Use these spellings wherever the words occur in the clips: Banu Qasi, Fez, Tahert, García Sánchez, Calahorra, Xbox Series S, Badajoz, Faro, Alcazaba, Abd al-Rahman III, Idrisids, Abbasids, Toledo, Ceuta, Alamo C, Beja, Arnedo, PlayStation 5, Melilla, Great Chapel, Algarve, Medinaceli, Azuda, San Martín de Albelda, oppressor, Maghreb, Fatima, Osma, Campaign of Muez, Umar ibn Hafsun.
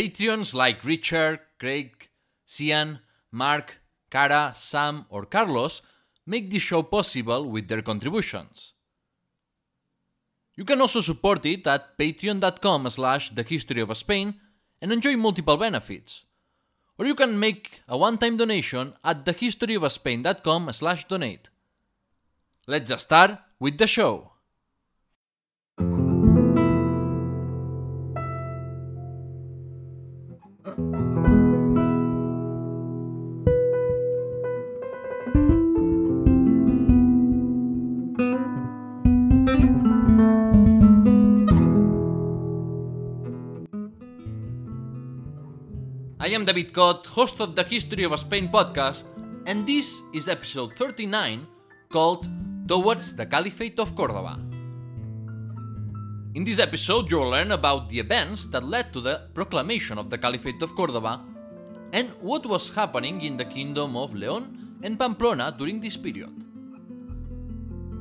Patreons like Richard, Craig, Cian, Mark, Cara, Sam or Carlos make this show possible with their contributions. You can also support it at patreon.com/thehistoryofspain and enjoy multiple benefits. Or you can make a one-time donation at thehistoryofspain.com/donate. Let's start with the show. I am David Cott, host of the History of Spain podcast, and this is episode 39, called Towards the Caliphate of Córdoba. In this episode, you will learn about the events that led to the proclamation of the Caliphate of Córdoba, and what was happening in the Kingdom of León and Pamplona during this period.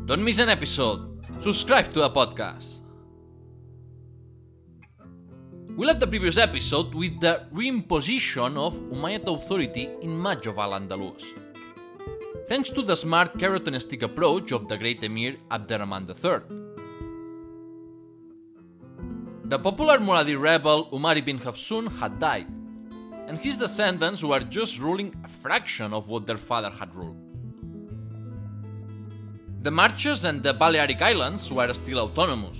Don't miss an episode. Subscribe to the podcast. We left the previous episode with the reimposition of Umayyad authority in much of Al-Andalus. Thanks to the smart carrot and stick approach of the great emir Abd al-Rahman III. The popular Muladí rebel Umar ibn Hafsun had died, and his descendants were just ruling a fraction of what their father had ruled. The Marches and the Balearic Islands were still autonomous,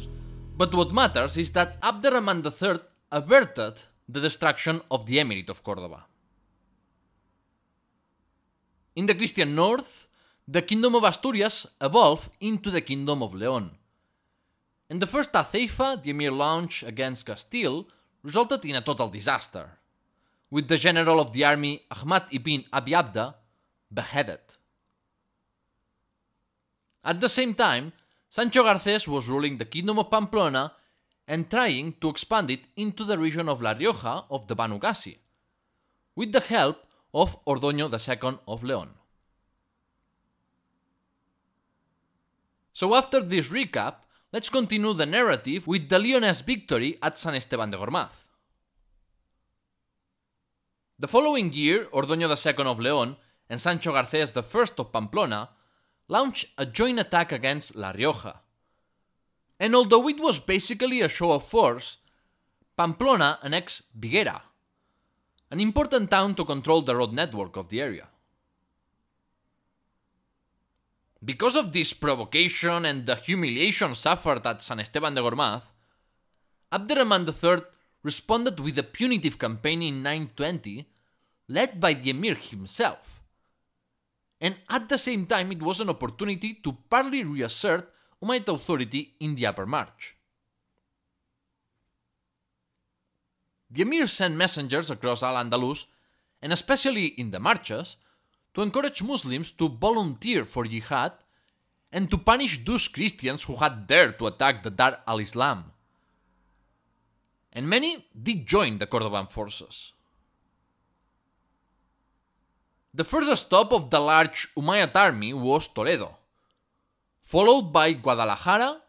but what matters is that Abd al-Rahman III averted the destruction of the Emirate of Córdoba. In the Christian north, the Kingdom of Asturias evolved into the Kingdom of León, and the first Huzaifa, the emir launched against Castile, resulted in a total disaster, with the general of the army Ahmad ibn Abi Abda beheaded. At the same time, Sancho Garcés was ruling the Kingdom of Pamplona and trying to expand it into the region of La Rioja of the Banu Qasi, with the help of Ordoño II of León. So after this recap, let's continue the narrative with the Leonese victory at San Esteban de Gormaz. The following year, Ordoño II of León and Sancho Garcés I of Pamplona launched a joint attack against La Rioja. And although it was basically a show of force, Pamplona annexed Viguera, an important town to control the road network of the area. Because of this provocation and the humiliation suffered at San Esteban de Gormaz, Abd al-Rahman III responded with a punitive campaign in 920, led by the emir himself. And at the same time, it was an opportunity to partly reassert Umayyad authority in the Upper March. The emir sent messengers across Al-Andalus, and especially in the Marches, to encourage Muslims to volunteer for jihad and to punish those Christians who had dared to attack the Dar al-Islam. And many did join the Cordovan forces. The first stop of the large Umayyad army was Toledo, followed by Guadalajara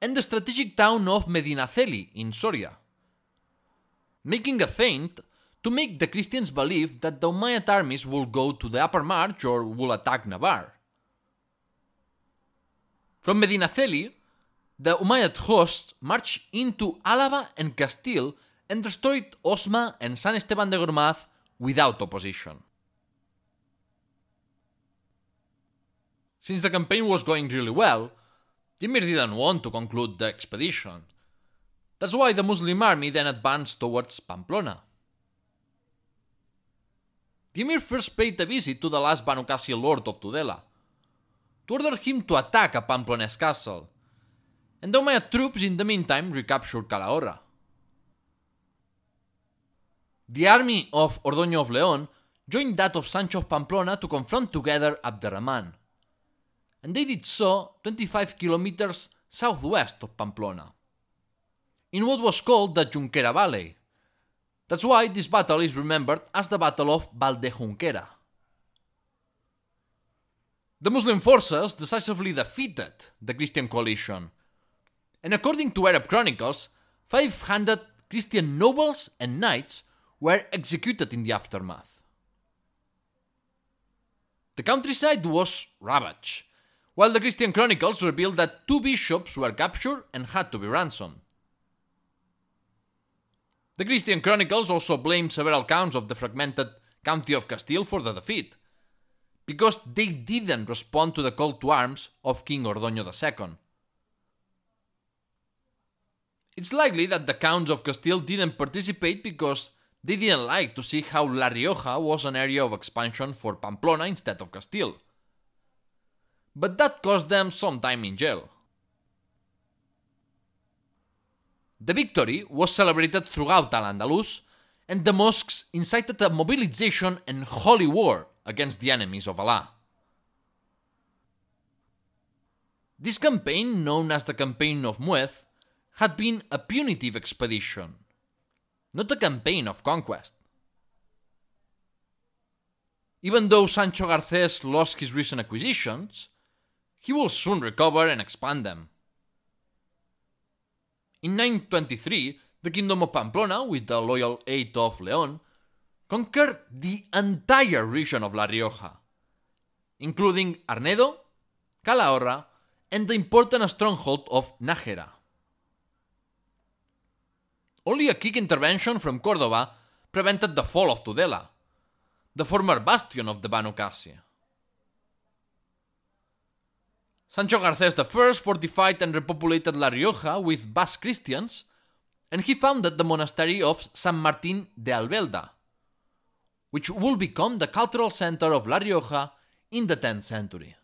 and the strategic town of Medinaceli in Soria, making a feint to make the Christians believe that the Umayyad armies would go to the Upper March or would attack Navarre. From Medinaceli, the Umayyad hosts marched into Álava and Castile and destroyed Osma and San Esteban de Gormaz without opposition. Since the campaign was going really well, the emir didn't want to conclude the expedition. That's why the Muslim army then advanced towards Pamplona. The emir first paid a visit to the last Banu Qasi lord of Tudela, to order him to attack a Pamplonese castle, and the Umayyad troops in the meantime recaptured Calahorra. The army of Ordoño of León joined that of Sancho of Pamplona to confront together Abd al-Rahman, and they did so 25 kilometers southwest of Pamplona, in what was called the Junquera Valley. That's why this battle is remembered as the Battle of Val de Junquera. The Muslim forces decisively defeated the Christian coalition, and according to Arab chronicles, 500 Christian nobles and knights were executed in the aftermath. The countryside was ravaged, while the Christian chronicles revealed that 2 bishops were captured and had to be ransomed. The Christian chronicles also blame several counts of the fragmented county of Castile for the defeat, because they didn't respond to the call to arms of King Ordoño II. It's likely that the counts of Castile didn't participate because they didn't like to see how La Rioja was an area of expansion for Pamplona instead of Castile. But that cost them some time in jail. The victory was celebrated throughout Al-Andalus, and the mosques incited a mobilization and holy war against the enemies of Allah. This campaign, known as the Campaign of Muez, had been a punitive expedition, not a campaign of conquest. Even though Sancho Garcés lost his recent acquisitions, he will soon recover and expand them. In 923, the Kingdom of Pamplona, with the loyal aid of León, conquered the entire region of La Rioja, including Arnedo, Calahorra, and the important stronghold of Nájera. Only a quick intervention from Córdoba prevented the fall of Tudela, the former bastion of the Banu Qasi. Sancho Garcés I fortified and repopulated La Rioja with Basque Christians, and he founded the monastery of San Martín de Albelda, which will become the cultural center of La Rioja in the 10th century.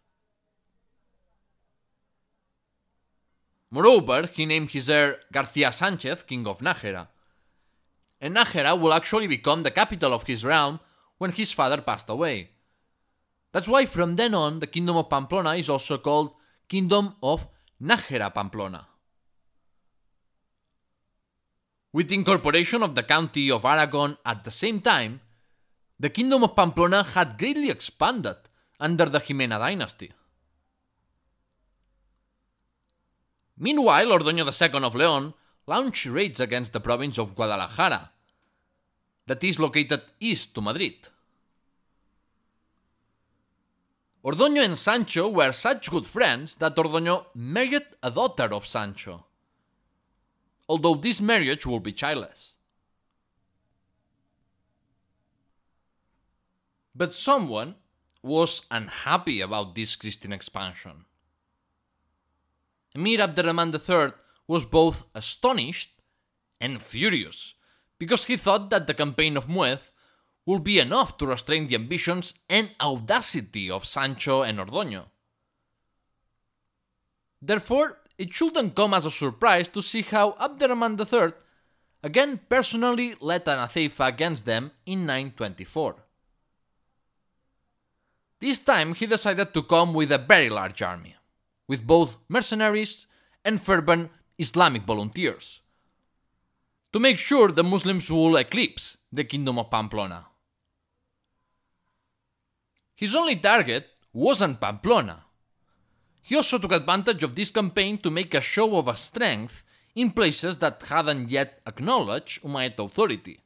Moreover, he named his heir García Sánchez, king of Nájera, and Nájera will actually become the capital of his realm when his father passed away. That's why from then on the Kingdom of Pamplona is also called Kingdom of Nájera Pamplona. With the incorporation of the county of Aragon at the same time, the Kingdom of Pamplona had greatly expanded under the Jimena dynasty. Meanwhile, Ordoño II of León launched raids against the province of Guadalajara, that is located east to Madrid. Ordoño and Sancho were such good friends that Ordoño married a daughter of Sancho, although this marriage will be childless. But someone was unhappy about this Christian expansion. Emir Abd al-Rahman III was both astonished and furious, because he thought that the Campaign of Muez would be enough to restrain the ambitions and audacity of Sancho and Ordoño. Therefore, it shouldn't come as a surprise to see how Abd al-Rahman III again personally led an Atheifa against them in 924. This time he decided to come with a very large army, with both mercenaries and fervent Islamic volunteers, to make sure the Muslims will eclipse the Kingdom of Pamplona. His only target wasn't Pamplona. He also took advantage of this campaign to make a show of strength in places that hadn't yet acknowledged Umayyad authority.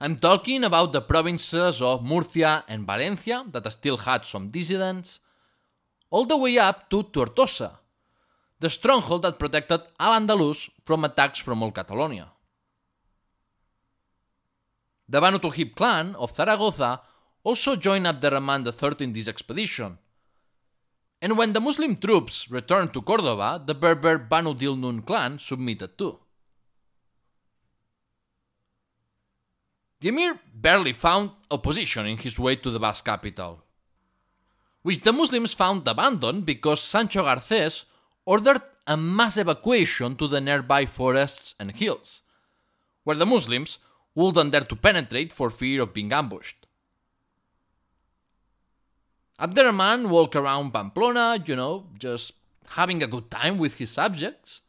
I'm talking about the provinces of Murcia and Valencia that still had some dissidents, all the way up to Tortosa, the stronghold that protected Al-Andalus from attacks from all Catalonia. The Banu Tujib clan of Zaragoza also joined Abd al-Rahman III in this expedition, and when the Muslim troops returned to Cordoba, the Berber Banu Dilnun clan submitted too. The Emir barely found opposition in his way to the Basque capital, which the Muslims found abandoned because Sancho Garcés ordered a mass evacuation to the nearby forests and hills, where the Muslims wouldn't dare to penetrate for fear of being ambushed. Abd al-Rahman walked around Pamplona, just having a good time with his subjects,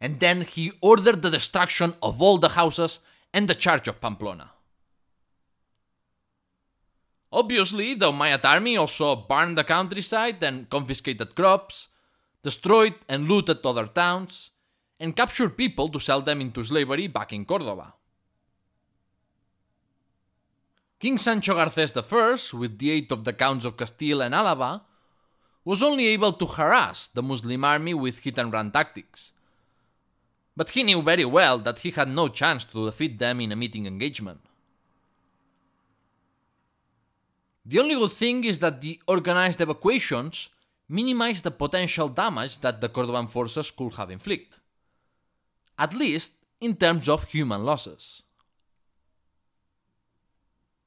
and then he ordered the destruction of all the houses and the Church of Pamplona. Obviously, the Umayyad army also burned the countryside and confiscated crops, destroyed and looted other towns, and captured people to sell them into slavery back in Córdoba. King Sancho Garcés I, with the aid of the Counts of Castile and Álava, was only able to harass the Muslim army with hit-and-run tactics. But he knew very well that he had no chance to defeat them in a meeting engagement. The only good thing is that the organized evacuations minimized the potential damage that the Cordovan forces could have inflicted, at least in terms of human losses.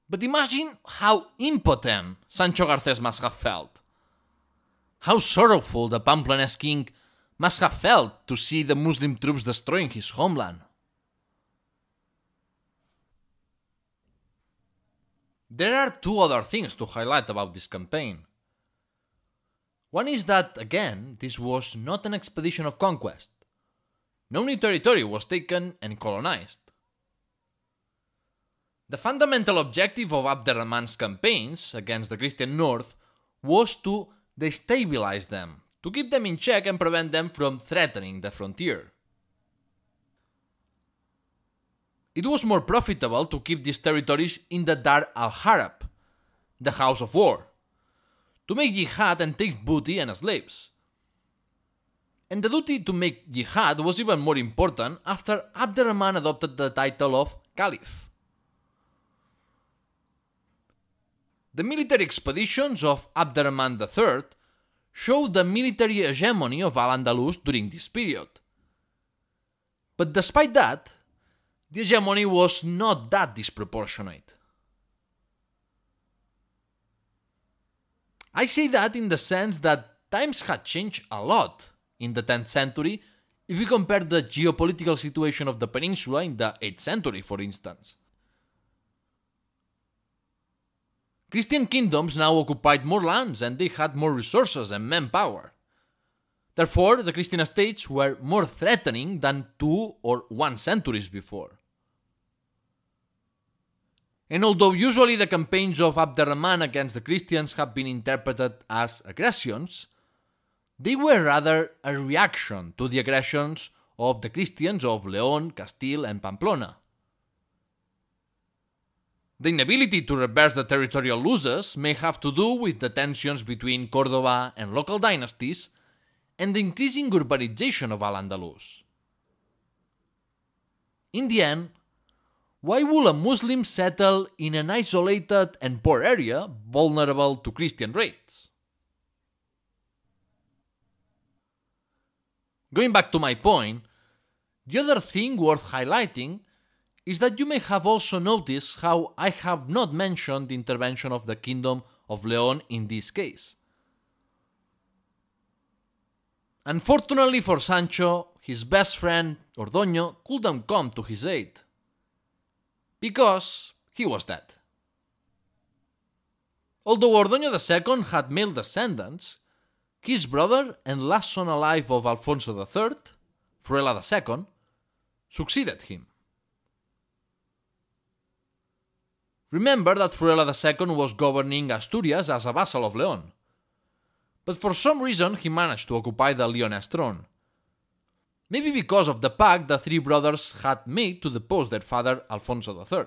But imagine how impotent Sancho Garcés must have felt. How sorrowful the Pamplonese king must have felt to see the Muslim troops destroying his homeland. There are two other things to highlight about this campaign. One is that, again, this was not an expedition of conquest. No new territory was taken and colonized. The fundamental objective of Abd al-Rahman's campaigns against the Christian North was to destabilize them, to keep them in check and prevent them from threatening the frontier. It was more profitable to keep these territories in the Dar al-Harab, the house of war, to make jihad and take booty and slaves. And the duty to make jihad was even more important after Abd al-Rahman adopted the title of Caliph. The military expeditions of Abd al-Rahman III showed the military hegemony of Al-Andalus during this period. But despite that, the hegemony was not that disproportionate. I say that in the sense that times had changed a lot in the 10th century if we compare the geopolitical situation of the peninsula in the 8th century, for instance. Christian kingdoms now occupied more lands and they had more resources and manpower. Therefore, the Christian states were more threatening than 2 or 1 centuries before. And although usually the campaigns of Abd al-Rahman against the Christians have been interpreted as aggressions, they were rather a reaction to the aggressions of the Christians of Leon, Castile and Pamplona. The inability to reverse the territorial losses may have to do with the tensions between Córdoba and local dynasties and the increasing urbanization of Al-Andalus. In the end, why will a Muslim settle in an isolated and poor area vulnerable to Christian raids? Going back to my point, the other thing worth highlighting is that you may have also noticed how I have not mentioned the intervention of the Kingdom of Leon in this case. Unfortunately for Sancho, his best friend Ordoño couldn't come to his aid, because he was dead. Although Ordoño II had male descendants, his brother and last son alive of Alfonso III, Fruela II, succeeded him. Remember that Fruela II was governing Asturias as a vassal of Leon, but for some reason he managed to occupy the Lyonese throne. Maybe because of the pact the three brothers had made to depose their father Alfonso III.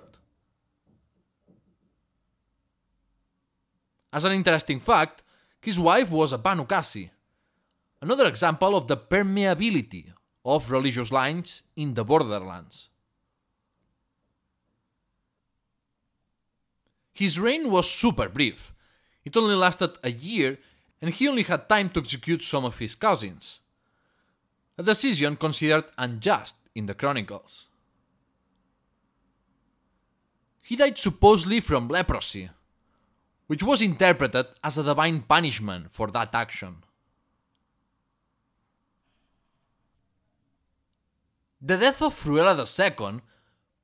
As an interesting fact, his wife was a Banu Qasi, another example of the permeability of religious lines in the borderlands. His reign was super brief. It only lasted a year and he only had time to execute some of his cousins, a decision considered unjust in the chronicles. He died supposedly from leprosy, which was interpreted as a divine punishment for that action. The death of Fruela II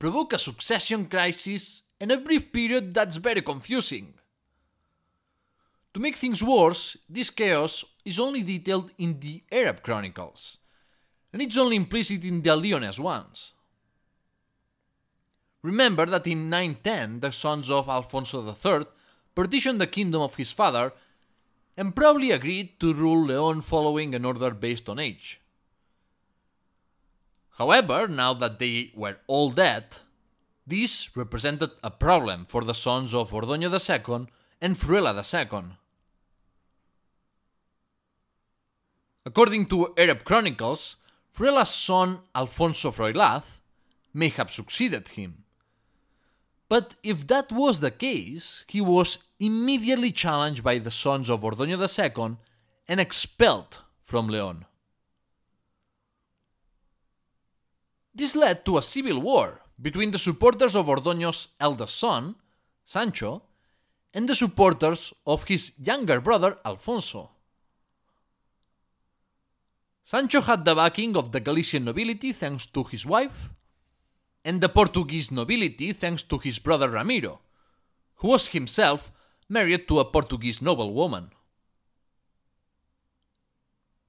provoked a succession crisis and a brief period that's very confusing. To make things worse, this chaos is only detailed in the Arab chronicles, and it's only implicit in the Lyonese ones. Remember that in 910 the sons of Alfonso III partitioned the kingdom of his father and probably agreed to rule Leon following an order based on age. However, now that they were all dead, this represented a problem for the sons of Ordoño II and Fruela II. According to Arab chronicles, Fruela's son Alfonso Fróilaz may have succeeded him. But if that was the case, he was immediately challenged by the sons of Ordoño II and expelled from Leon. This led to a civil war between the supporters of Ordoño's eldest son, Sancho, and the supporters of his younger brother, Alfonso. Sancho had the backing of the Galician nobility thanks to his wife, and the Portuguese nobility thanks to his brother Ramiro, who was himself married to a Portuguese noblewoman.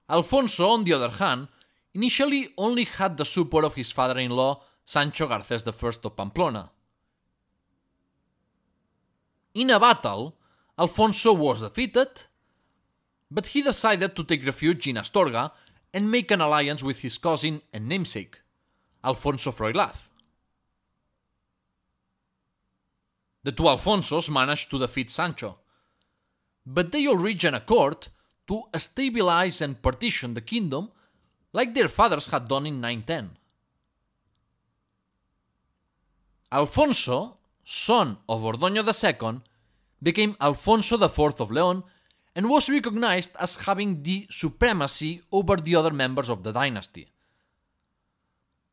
Alfonso, on the other hand, initially only had the support of his father-in-law, Sancho Garcés I of Pamplona. In a battle, Alfonso was defeated, but he decided to take refuge in Astorga and make an alliance with his cousin and namesake, Alfonso Fróilaz. The two Alfonsos managed to defeat Sancho, but they all reached an accord to stabilize and partition the kingdom like their fathers had done in 910. Alfonso, son of Ordoño II, became Alfonso IV of Leon and was recognized as having the supremacy over the other members of the dynasty.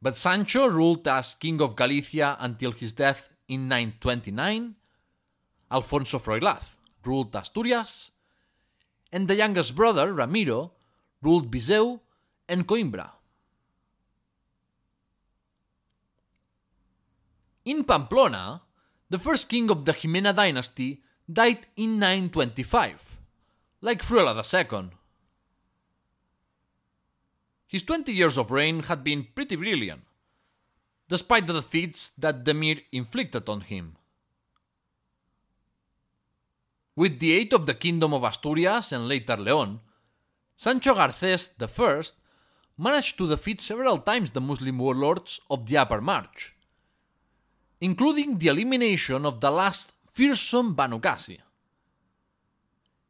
But Sancho ruled as king of Galicia until his death in 929, Alfonso Fróilaz ruled Asturias, and the youngest brother, Ramiro, ruled Viseu and Coimbra. In Pamplona, the first king of the Jimena dynasty died in 925, like Fruela II. His 20 years of reign had been pretty brilliant, despite the defeats that Demir inflicted on him. With the aid of the Kingdom of Asturias and later León, Sancho Garcés I managed to defeat several times the Muslim warlords of the Upper March, including the elimination of the last fearsome Banu Qasi.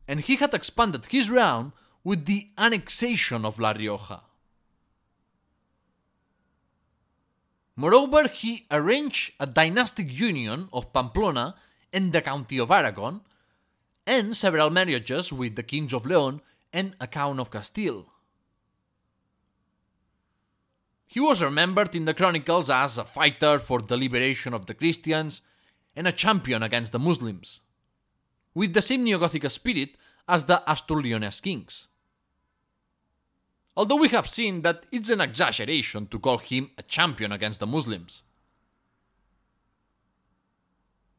And he had expanded his realm with the annexation of La Rioja. Moreover, he arranged a dynastic union of Pamplona and the county of Aragon, and several marriages with the kings of Leon and a count of Castile. He was remembered in the chronicles as a fighter for the liberation of the Christians and a champion against the Muslims, with the same neo-Gothic spirit as the Astur-Leonese kings. Although we have seen that it's an exaggeration to call him a champion against the Muslims.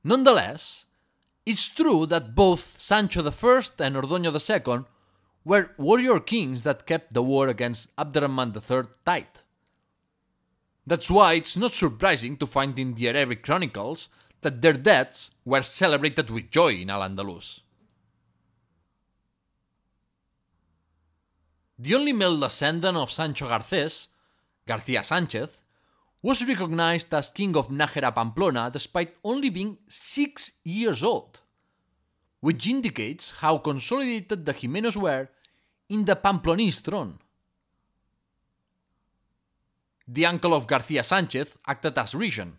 Nonetheless, it's true that both Sancho I and Ordoño II were warrior kings that kept the war against Abd al-Rahman III tight. That's why it's not surprising to find in the Arabic chronicles that their deaths were celebrated with joy in Al-Andalus. The only male descendant of Sancho Garcés, García Sánchez, was recognized as king of Nájera Pamplona despite only being 6 years old, which indicates how consolidated the Jimenos were in the Pamplonese throne. The uncle of García Sánchez acted as regent,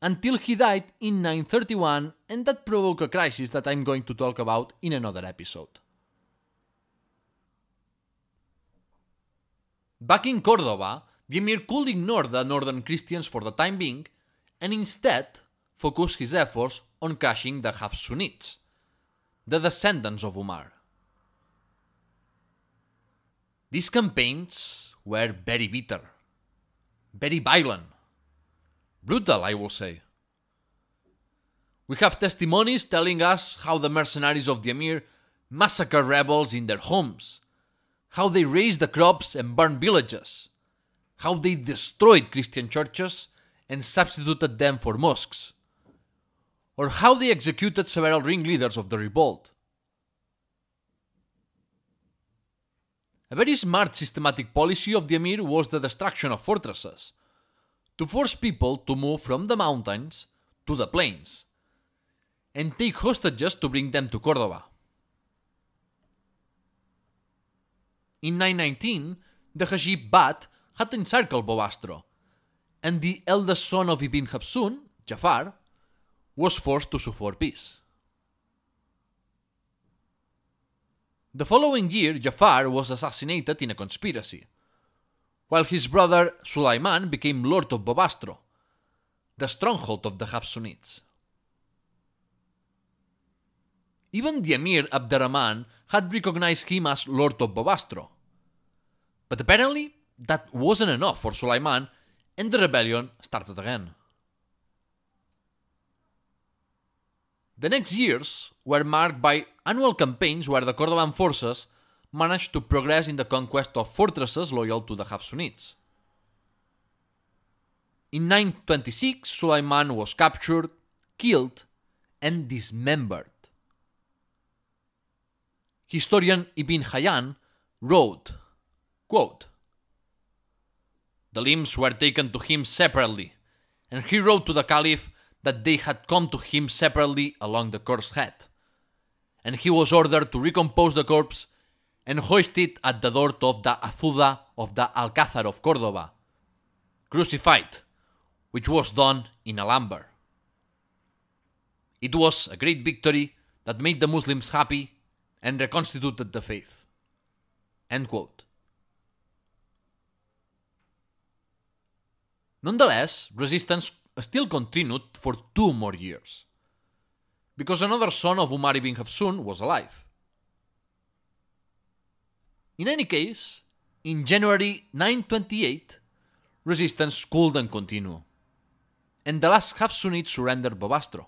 until he died in 931, and that provoked a crisis that I'm going to talk about in another episode. Back in Córdoba, the emir could ignore the northern Christians for the time being and instead focus his efforts on crushing the Hafsunids, the descendants of Umar. These campaigns were very bitter, very violent, brutal, I will say. We have testimonies telling us how the mercenaries of the emir massacred rebels in their homes, how they razed the crops and burned villages, how they destroyed Christian churches and substituted them for mosques, or how they executed several ringleaders of the revolt. A very smart systematic policy of the emir was the destruction of fortresses, to force people to move from the mountains to the plains, and take hostages to bring them to Córdoba. In 919, the Hajib Bat had encircled Bobastro, and the eldest son of Ibn Hafsun, Jafar, was forced to sue for peace. The following year, Jafar was assassinated in a conspiracy, while his brother Sulaiman became lord of Bobastro, the stronghold of the Hafsunids. Even the emir Abd al-Rahman had recognized him as lord of Bobastro, but apparently that wasn't enough for Sulaiman, and the rebellion started again. The next years were marked by annual campaigns where the Cordovan forces managed to progress in the conquest of fortresses loyal to the Hafsunids. In 926, Sulaiman was captured, killed, and dismembered. Historian Ibn Hayyan wrote, quote, "The limbs were taken to him separately, and he wrote to the Caliph that they had come to him separately along the corpse's head, and he was ordered to recompose the corpse and hoist it at the door of the Azuda of the Alcázar of Córdoba, crucified, which was done in a lamber. It was a great victory that made the Muslims happy and reconstituted the faith." End quote. Nonetheless, resistance still continued for 2 more years, because another son of Umar ibn Hafsun was alive. In any case, in January 928, resistance couldn't continue, and the last Hafsunid surrendered Bobastro.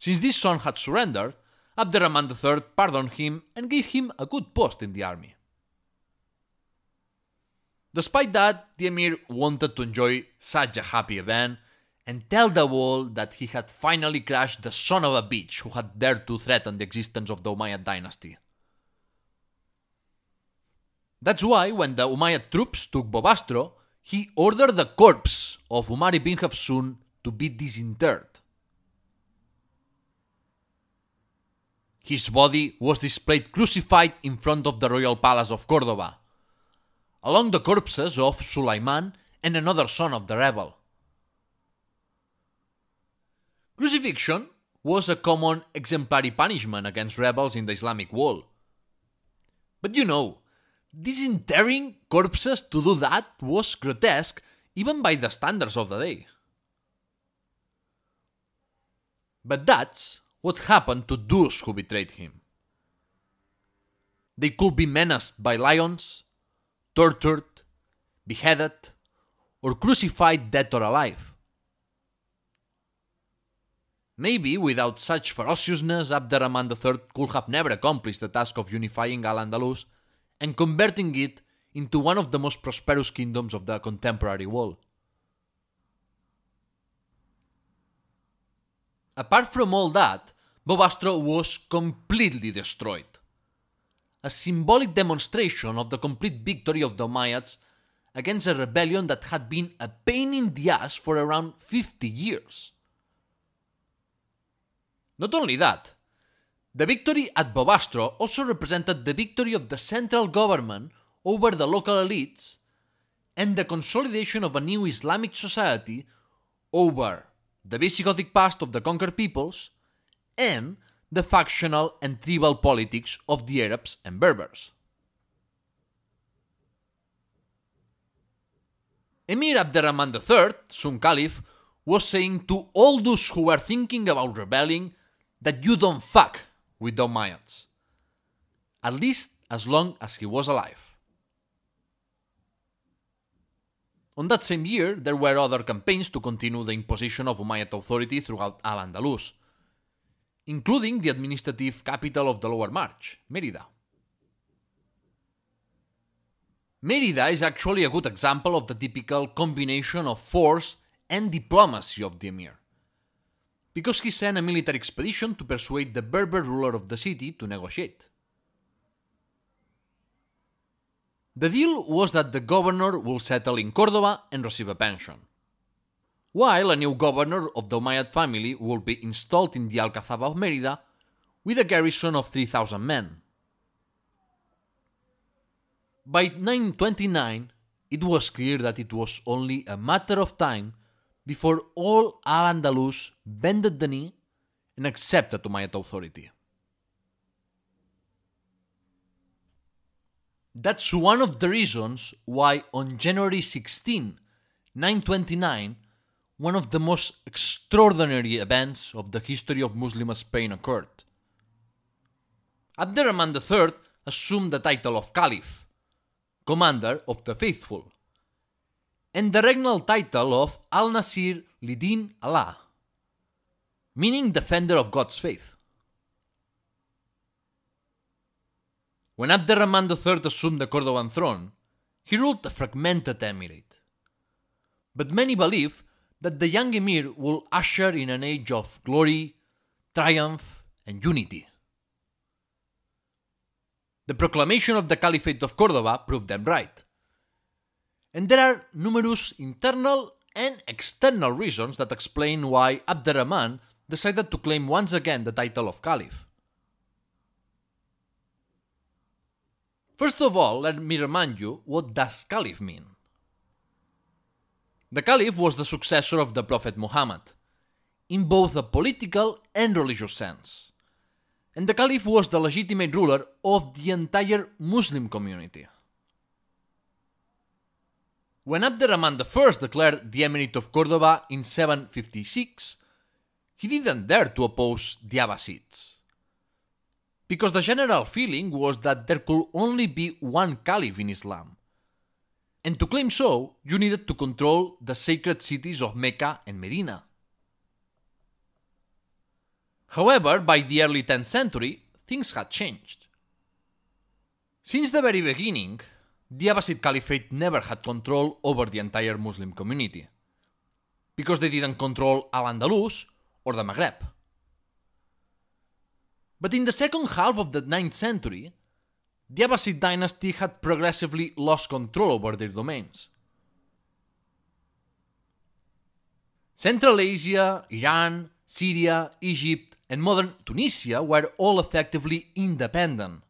Since this son had surrendered, Abd al-Rahman III pardoned him and gave him a good post in the army. Despite that, the emir wanted to enjoy such a happy event and tell the world that he had finally crushed the son of a bitch who had dared to threaten the existence of the Umayyad dynasty. That's why, when the Umayyad troops took Bobastro, he ordered the corpse of Umar ibn Hafsun to be disinterred. His body was displayed crucified in front of the royal palace of Córdoba, along the corpses of Sulaiman and another son of the rebel. Crucifixion was a common exemplary punishment against rebels in the Islamic world. But you know, disinterring corpses to do that was grotesque even by the standards of the day. But that's what happened to those who betrayed him. They could be menaced by lions, tortured, beheaded, or crucified dead or alive. Maybe without such ferociousness, Abd al-Rahman III could have never accomplished the task of unifying Al-Andalus and converting it into one of the most prosperous kingdoms of the contemporary world. Apart from all that, Bobastro was completely destroyed, a symbolic demonstration of the complete victory of the Umayyads against a rebellion that had been a pain in the ass for around 50 years. Not only that, the victory at Bobastro also represented the victory of the central government over the local elites and the consolidation of a new Islamic society over the Visigothic past of the conquered peoples and the factional and tribal politics of the Arabs and Berbers. Emir Abd al-Rahman III, soon Caliph, was saying to all those who were thinking about rebelling that you don't fuck with the Umayyads, at least as long as he was alive. On that same year, there were other campaigns to continue the imposition of Umayyad authority throughout Al-Andalus, including the administrative capital of the Lower March, Mérida. Mérida is actually a good example of the typical combination of force and diplomacy of the emir, because he sent a military expedition to persuade the Berber ruler of the city to negotiate. The deal was that the governor will settle in Córdoba and receive a pension, while a new governor of the Umayyad family will be installed in the Alcazaba of Mérida with a garrison of 3,000 men. By 929, it was clear that it was only a matter of time before all Al-Andalus bended the knee and accepted Umayyad authority. That's one of the reasons why on January 16, 929, one of the most extraordinary events of the history of Muslim Spain occurred. Abd al-Rahman III assumed the title of Caliph, Commander of the Faithful, and the regnal title of Al-Nasir Lidin Allah, meaning Defender of God's Faith. When Abd al-Rahman III assumed the Cordovan throne, he ruled a fragmented emirate. But many believe that the young emir will usher in an age of glory, triumph, and unity. The proclamation of the Caliphate of Córdoba proved them right. And there are numerous internal and external reasons that explain why Abd al-Rahman decided to claim once again the title of Caliph. First of all, let me remind you, what does Caliph mean? The Caliph was the successor of the Prophet Muhammad, in both a political and religious sense, and the Caliph was the legitimate ruler of the entire Muslim community. When Abd al-Rahman I declared the Emirate of Córdoba in 756, he didn't dare to oppose the Abbasids, because the general feeling was that there could only be one caliph in Islam, and to claim so, you needed to control the sacred cities of Mecca and Medina. However, by the early 10th century, things had changed. Since the very beginning, the Abbasid Caliphate never had control over the entire Muslim community, because they didn't control Al-Andalus or the Maghreb. But in the second half of the 9th century, the Abbasid dynasty had progressively lost control over their domains. Central Asia, Iran, Syria, Egypt, and modern Tunisia were all effectively independent,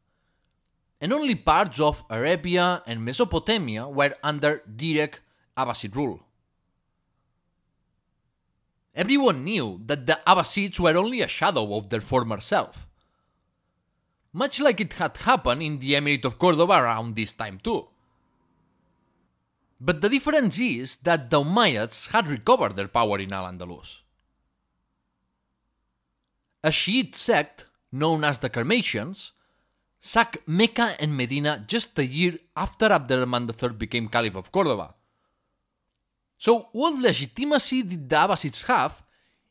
and only parts of Arabia and Mesopotamia were under direct Abbasid rule. Everyone knew that the Abbasids were only a shadow of their former self, much like it had happened in the Emirate of Córdoba around this time too. But the difference is that the Umayyads had recovered their power in Al-Andalus. A Shiite sect, known as the Karmatians, sacked Mecca and Medina just a year after Abd al-Rahman III became Caliph of Córdoba. So what legitimacy did the Abbasids have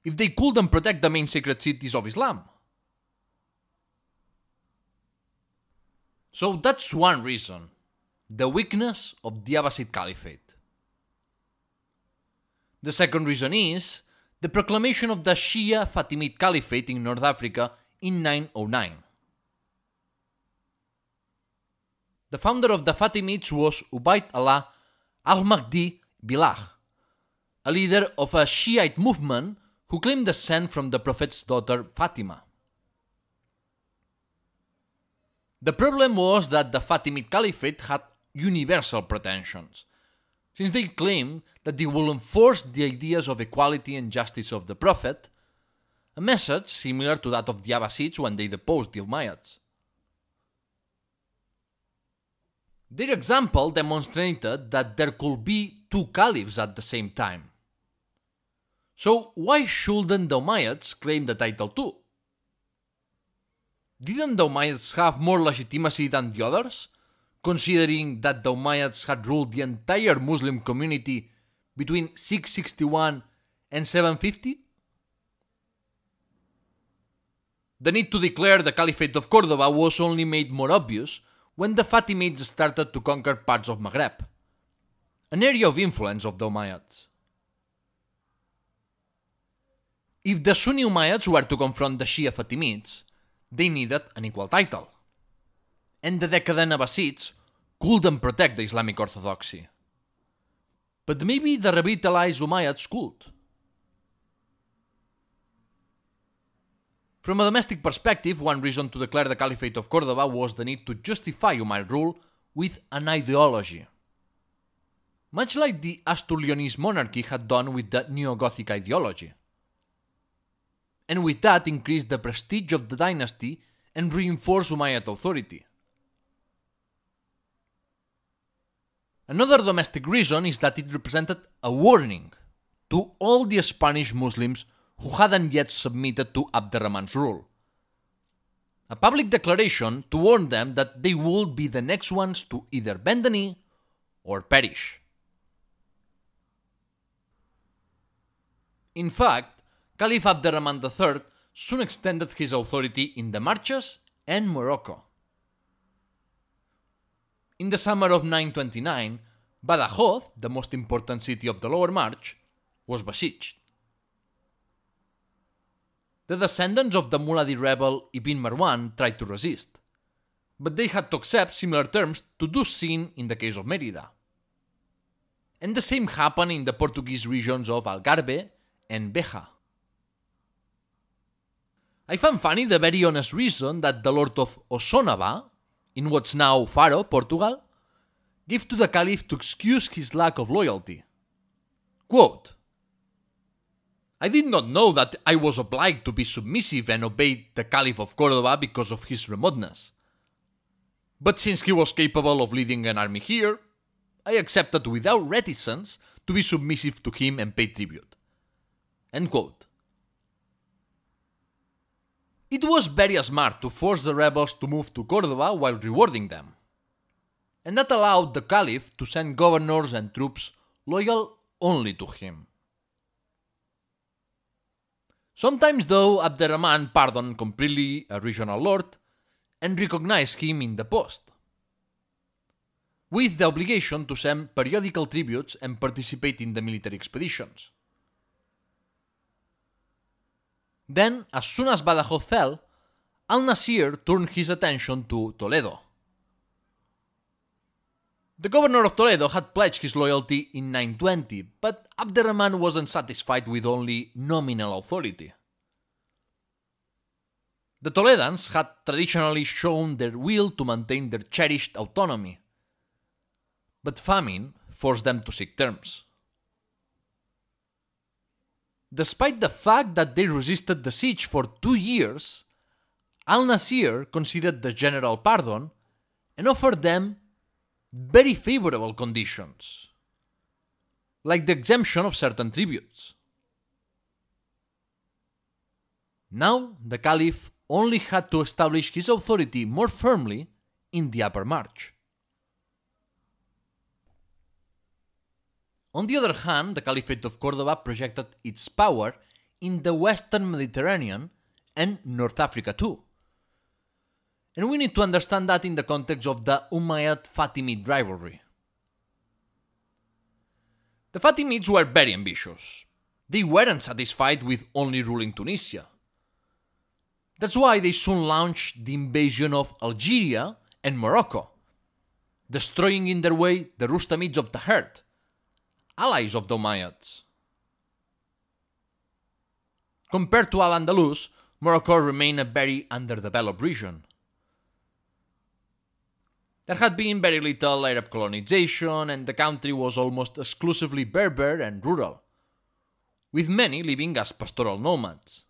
if they couldn't protect the main sacred cities of Islam? So that's one reason, the weakness of the Abbasid Caliphate. The second reason is the proclamation of the Shia Fatimid Caliphate in North Africa in 909. The founder of the Fatimids was Ubayd Allah al-Mahdi Billah, a leader of a Shiite movement who claimed descent from the Prophet's daughter Fatima. The problem was that the Fatimid Caliphate had universal pretensions, since they claimed that they will enforce the ideas of equality and justice of the Prophet, a message similar to that of the Abbasids when they deposed the Umayyads. Their example demonstrated that there could be two caliphs at the same time. So why shouldn't the Umayyads claim the title too? Didn't the Umayyads have more legitimacy than the others, considering that the Umayyads had ruled the entire Muslim community between 661 and 750? The need to declare the Caliphate of Córdoba was only made more obvious when the Fatimids started to conquer parts of Maghreb, an area of influence of the Umayyads. If the Sunni Umayyads were to confront the Shia Fatimids, they needed an equal title, and the decadent Abbasids could and protect the Islamic orthodoxy. But maybe the revitalized Umayyads could. From a domestic perspective, one reason to declare the Caliphate of Córdoba was the need to justify Umayyad rule with an ideology. Much like the Asturianist monarchy had done with the Neo-Gothic ideology. And with that increased the prestige of the dynasty and reinforced Umayyad authority. Another domestic reason is that it represented a warning to all the Spanish Muslims who hadn't yet submitted to Abd al-Rahman's rule. A public declaration to warn them that they would be the next ones to either bend the knee or perish. In fact, Caliph Abd al-Rahman III soon extended his authority in the Marches and Morocco. In the summer of 929, Badajoz, the most important city of the Lower March, was besieged. The descendants of the Muladhi rebel Ibn Marwan tried to resist, but they had to accept similar terms to those seen in the case of Mérida. And the same happened in the Portuguese regions of Algarve and Beja. I found funny the very honest reason that the Lord of Osónava, in what's now Faro, Portugal, gave to the Caliph to excuse his lack of loyalty. Quote, "I did not know that I was obliged to be submissive and obey the Caliph of Córdoba because of his remoteness. But since he was capable of leading an army here, I accepted without reticence to be submissive to him and pay tribute." End quote. It was very smart to force the rebels to move to Córdoba while rewarding them. And that allowed the Caliph to send governors and troops loyal only to him. Sometimes though, Abd al-Rahman pardoned completely a regional lord and recognized him in the post, with the obligation to send periodical tributes and participate in the military expeditions. Then, as soon as Badajoz fell, al-Nasir turned his attention to Toledo. The governor of Toledo had pledged his loyalty in 920, but Abd al-Rahman wasn't satisfied with only nominal authority. The Toledans had traditionally shown their will to maintain their cherished autonomy, but famine forced them to seek terms. Despite the fact that they resisted the siege for 2 years, al-Nasir considered the general pardon and offered them very favorable conditions, like the exemption of certain tributes. Now the Caliph only had to establish his authority more firmly in the Upper March. On the other hand, the Caliphate of Córdoba projected its power in the Western Mediterranean and North Africa too. And we need to understand that in the context of the Umayyad-Fatimid rivalry. The Fatimids were very ambitious. They weren't satisfied with only ruling Tunisia. That's why they soon launched the invasion of Algeria and Morocco, destroying in their way the Rustamids of Tahert, allies of the Umayyads. Compared to Al-Andalus, Morocco remained a very underdeveloped region. There had been very little Arab colonization and the country was almost exclusively Berber and rural, with many living as pastoral nomads.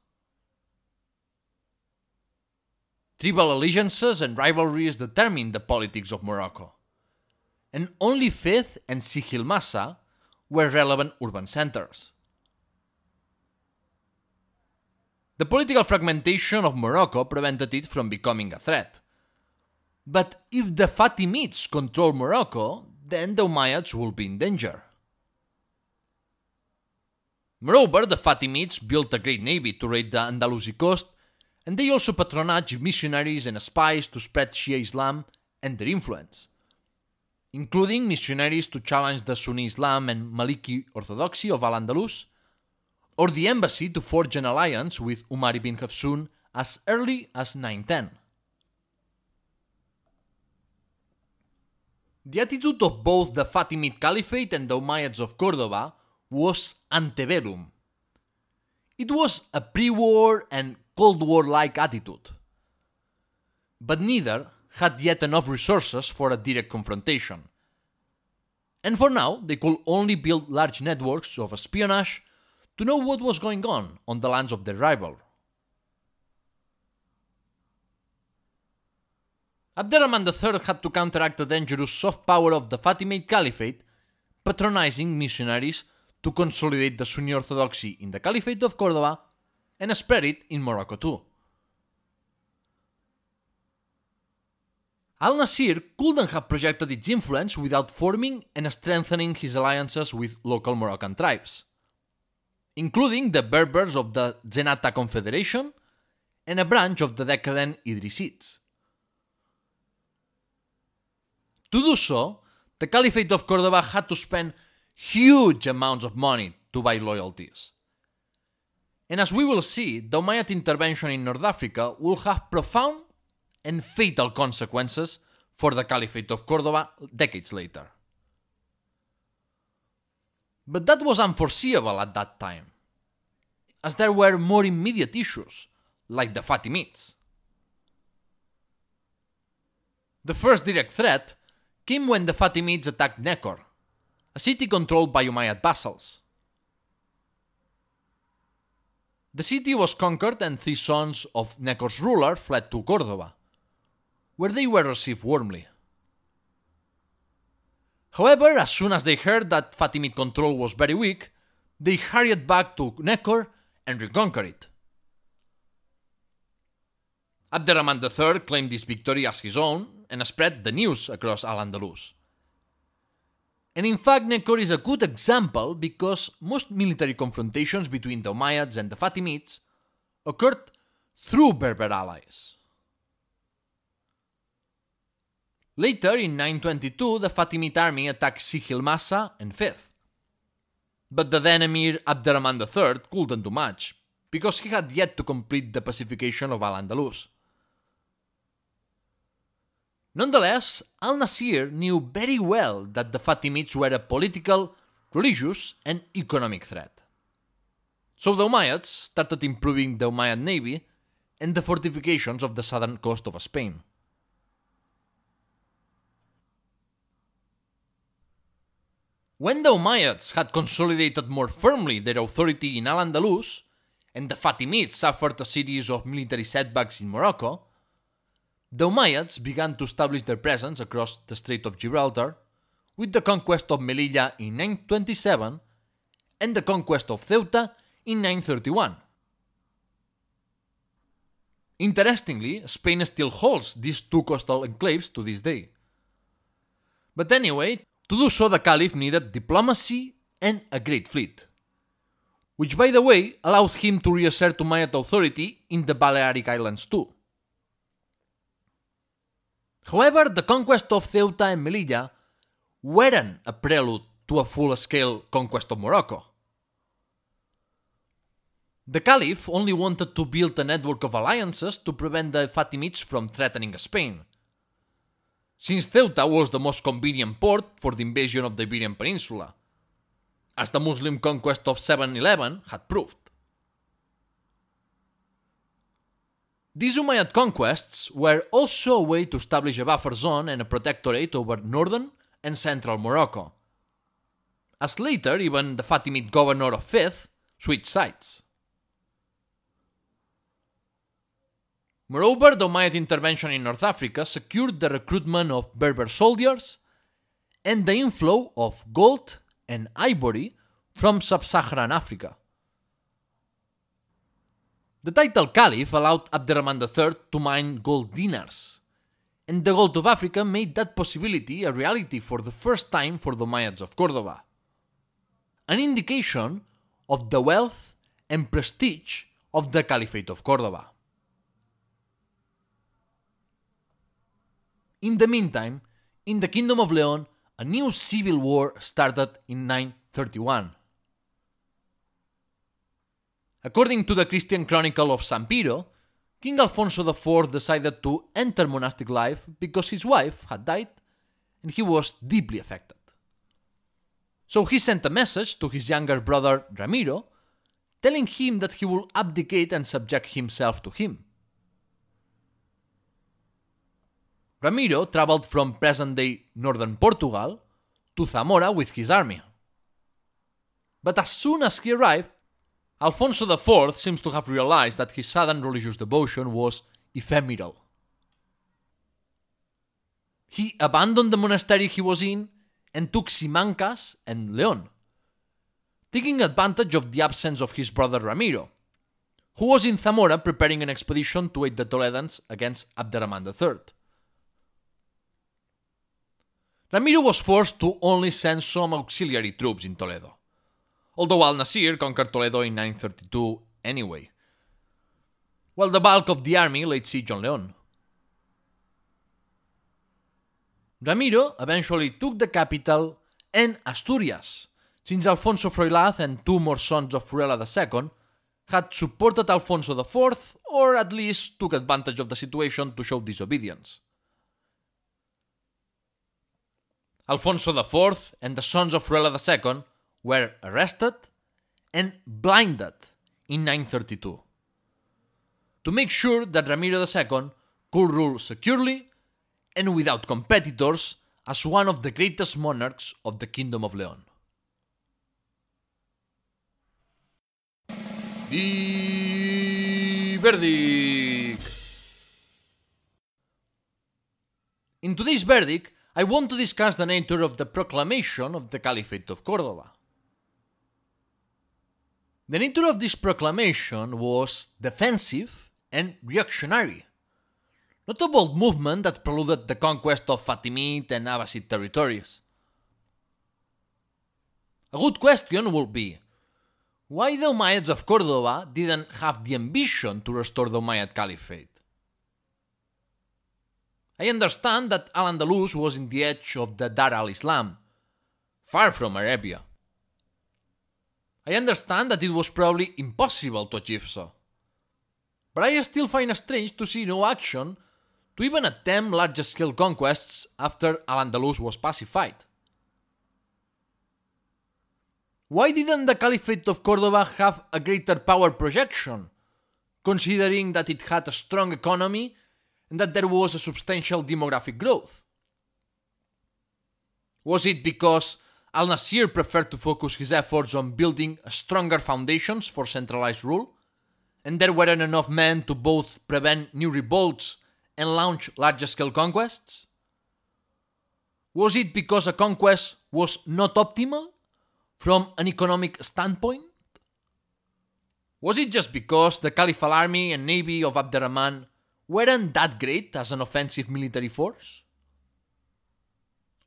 Tribal allegiances and rivalries determined the politics of Morocco, and only Fez and Sijilmassa were relevant urban centers. The political fragmentation of Morocco prevented it from becoming a threat. But if the Fatimids control Morocco, then the Umayyads will be in danger. Moreover, the Fatimids built a great navy to raid the Andalusian coast, and they also patronized missionaries and spies to spread Shia Islam and their influence, including missionaries to challenge the Sunni Islam and Maliki orthodoxy of Al-Andalus, or the embassy to forge an alliance with Umar ibn Hafsun as early as 910. The attitude of both the Fatimid Caliphate and the Umayyads of Córdoba was antebellum. It was a pre-war and Cold War-like attitude. But neither had yet enough resources for a direct confrontation. And for now, they could only build large networks of espionage to know what was going on the lands of their rival. Abd al-Rahman III had to counteract the dangerous soft power of the Fatimid Caliphate, patronizing missionaries to consolidate the Sunni orthodoxy in the Caliphate of Córdoba and spread it in Morocco too. Al-Nasir couldn't have projected its influence without forming and strengthening his alliances with local Moroccan tribes, including the Berbers of the Zenata Confederation and a branch of the decadent Idrisids. To do so, the Caliphate of Córdoba had to spend huge amounts of money to buy loyalties. And as we will see, the Umayyad intervention in North Africa will have profound and fatal consequences for the Caliphate of Córdoba decades later. But that was unforeseeable at that time, as there were more immediate issues, like the Fatimids. The first direct threat came when the Fatimids attacked Nekor, a city controlled by Umayyad vassals. The city was conquered and three sons of Nekor's ruler fled to Córdoba, where they were received warmly. However, as soon as they heard that Fatimid control was very weak, they hurried back to Nekor and reconquered it. Abd al-Rahman III claimed this victory as his own and spread the news across Al-Andalus. And in fact, Nekor is a good example because most military confrontations between the Umayyads and the Fatimids occurred through Berber allies. Later, in 922, the Fatimid army attacked Sihil-Massa and Fez. But the then Emir Abd al-Rahman III couldn't do much, because he had yet to complete the pacification of Al-Andalus. Nonetheless, al-Nasir knew very well that the Fatimids were a political, religious and economic threat. So the Umayyads started improving the Umayyad navy and the fortifications of the southern coast of Spain. When the Umayyads had consolidated more firmly their authority in Al-Andalus and the Fatimids suffered a series of military setbacks in Morocco, the Umayyads began to establish their presence across the Strait of Gibraltar with the conquest of Melilla in 927 and the conquest of Ceuta in 931. Interestingly, Spain still holds these two coastal enclaves to this day. But anyway, to do so the Caliph needed diplomacy and a great fleet, which by the way allowed him to reassert Umayyad authority in the Balearic Islands too. However, the conquest of Ceuta and Melilla weren't a prelude to a full-scale conquest of Morocco. The Caliph only wanted to build a network of alliances to prevent the Fatimids from threatening Spain, since Ceuta was the most convenient port for the invasion of the Iberian Peninsula, as the Muslim conquest of 711 had proved. These Umayyad conquests were also a way to establish a buffer zone and a protectorate over northern and central Morocco, as later even the Fatimid governor of Fez switched sides. Moreover, the Umayyad intervention in North Africa secured the recruitment of Berber soldiers and the inflow of gold and ivory from sub-Saharan Africa. The title Caliph allowed Abd al-Rahman III to mine gold dinars, and the gold of Africa made that possibility a reality for the first time for the Umayyads of Córdoba, an indication of the wealth and prestige of the Caliphate of Córdoba. In the meantime, in the Kingdom of Leon, a new civil war started in 931. According to the Christian Chronicle of San Piro, King Alfonso IV decided to enter monastic life because his wife had died and he was deeply affected. So he sent a message to his younger brother Ramiro, telling him that he would abdicate and subject himself to him. Ramiro traveled from present-day northern Portugal to Zamora with his army. But as soon as he arrived, Alfonso IV seems to have realized that his sudden religious devotion was ephemeral. He abandoned the monastery he was in and took Simancas and León, taking advantage of the absence of his brother Ramiro, who was in Zamora preparing an expedition to aid the Toledans against Abd al-Rahman III. Ramiro was forced to only send some auxiliary troops in Toledo, although Al-Nasir conquered Toledo in 932 anyway, while the bulk of the army laid siege on León. Ramiro eventually took the capital and Asturias, since Alfonso Fróilaz and two more sons of Fruela II had supported Alfonso IV or at least took advantage of the situation to show disobedience. Alfonso IV and the sons of Fruela II were arrested and blinded in 932 to make sure that Ramiro II could rule securely and without competitors as one of the greatest monarchs of the Kingdom of León. The verdict. In today's verdict, I want to discuss the nature of the proclamation of the Caliphate of Córdoba. The nature of this proclamation was defensive and reactionary, not a bold movement that preluded the conquest of Fatimid and Abbasid territories. A good question would be, why the Umayyads of Córdoba didn't have the ambition to restore the Umayyad Caliphate? I understand that Al-Andalus was in the edge of the Dar al-Islam, far from Arabia. I understand that it was probably impossible to achieve so. But I still find it strange to see no action to even attempt large-scale conquests after Al-Andalus was pacified. Why didn't the Caliphate of Córdoba have a greater power projection, considering that it had a strong economy and that there was a substantial demographic growth? Was it because Al-Nasir preferred to focus his efforts on building stronger foundations for centralized rule, and there weren't enough men to both prevent new revolts and launch large-scale conquests? Was it because a conquest was not optimal from an economic standpoint? Was it just because the Caliphal army and navy of Abd al-Rahman weren't that great as an offensive military force?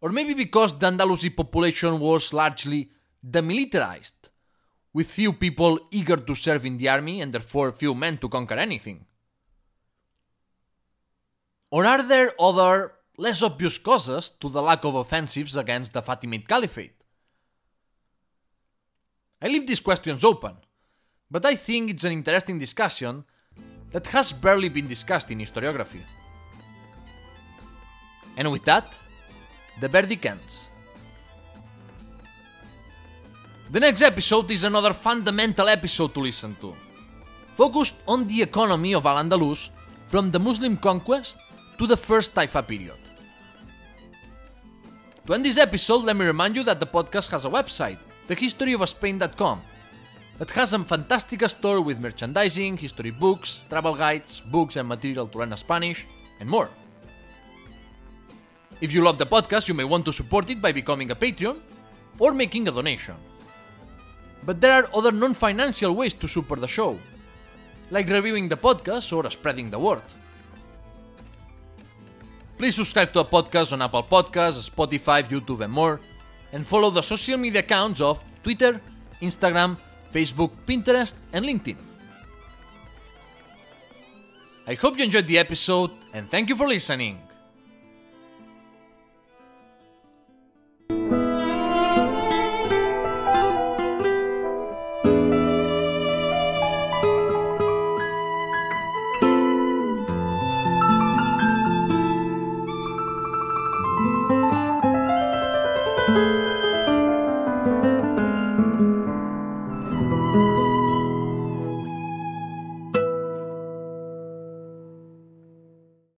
Or maybe because the Andalusian population was largely demilitarized, with few people eager to serve in the army and therefore few men to conquer anything? Or are there other, less obvious causes to the lack of offensives against the Fatimid Caliphate? I leave these questions open, but I think it's an interesting discussion that has barely been discussed in historiography. And with that, the verdict ends. The next episode is another fundamental episode to listen to, focused on the economy of Al-Andalus from the Muslim conquest to the first Taifa period. To end this episode, let me remind you that the podcast has a website, thehistoryofspain.com, that has a fantastic store with merchandising, history books, travel guides, books and material to learn Spanish, and more. If you love the podcast, you may want to support it by becoming a Patreon or making a donation. But there are other non-financial ways to support the show, like reviewing the podcast or spreading the word. Please subscribe to the podcast on Apple Podcasts, Spotify, YouTube and more, and follow the social media accounts of Twitter, Instagram, Facebook, Pinterest and LinkedIn. I hope you enjoyed the episode and thank you for listening.